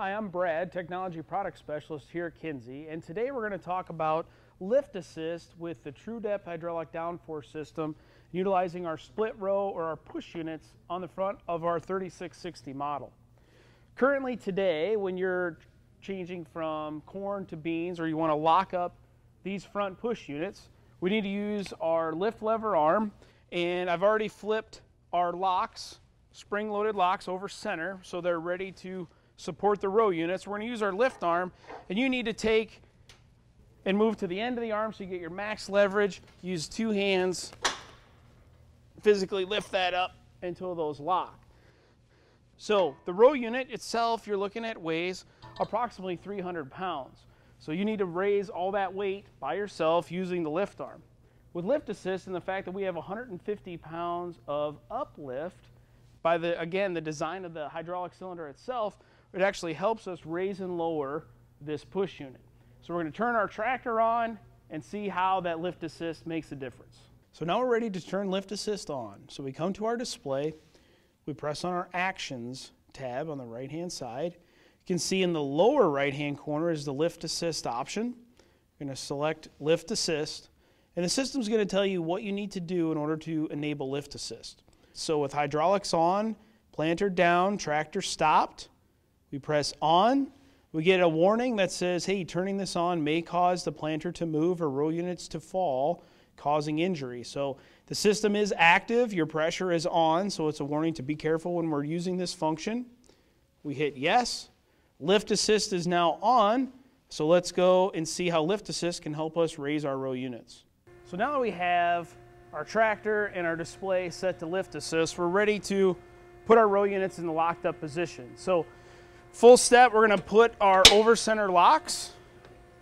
Hi, I'm Brad, Technology Product Specialist here at Kinze, and today we're going to talk about Lift Assist with the True Depth Hydraulic Downforce System, utilizing our split row or our push units on the front of our 3660 model. Currently today, when you're changing from corn to beans or you want to lock up these front push units, we need to use our lift lever arm, and I've already flipped our locks, spring-loaded locks, over center so they're ready to support the row units. We're going to use our lift arm, and you need to take and move to the end of the arm so you get your max leverage. Use two hands, physically lift that up until those lock. So the row unit itself, you're looking at, weighs approximately 300 pounds. So you need to raise all that weight by yourself using the lift arm. With Lift Assist and the fact that we have 150 pounds of uplift by the design of the hydraulic cylinder itself, it actually helps us raise and lower this push unit. So we're going to turn our tractor on and see how that Lift Assist makes a difference. So now we're ready to turn Lift Assist on. So we come to our display, we press on our Actions tab on the right hand side. You can see in the lower right hand corner is the Lift Assist option. You're going to select Lift Assist, and the system's going to tell you what you need to do in order to enable Lift Assist. So with hydraulics on, planter down, tractor stopped, we press on, we get a warning that says, hey, turning this on may cause the planter to move or row units to fall, causing injury. So the system is active, your pressure is on, so it's a warning to be careful when we're using this function. We hit yes. Lift Assist is now on, so let's go and see how Lift Assist can help us raise our row units. So now that we have our tractor and our display set to Lift Assist, we're ready to put our row units in the locked up position. So full step, we're going to put our over center locks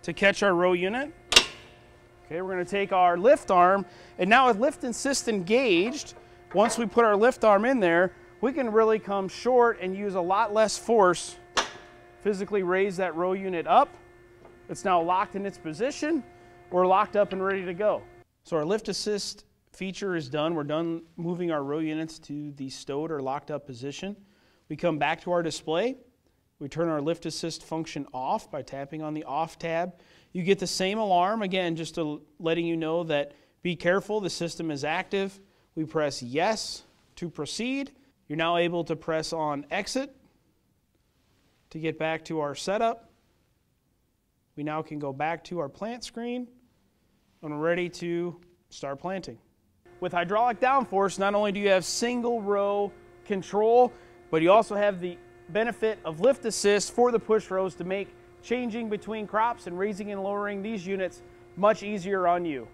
to catch our row unit. Okay, we're going to take our lift arm, and now with Lift Assist engaged, once we put our lift arm in there, we can really come short and use a lot less force, physically raise that row unit up. It's now locked in its position. We're locked up and ready to go. So our Lift Assist feature is done. We're done moving our row units to the stowed or locked up position. We come back to our display. We turn our Lift Assist function off by tapping on the off tab. You get the same alarm, again, just letting you know that be careful, the system is active. We press yes to proceed. You're now able to press on exit to get back to our setup. We now can go back to our plant screen, and we're ready to start planting. With hydraulic downforce, not only do you have single row control, but you also have the benefit of Lift Assist for the push rows to make changing between crops and raising and lowering these units much easier on you.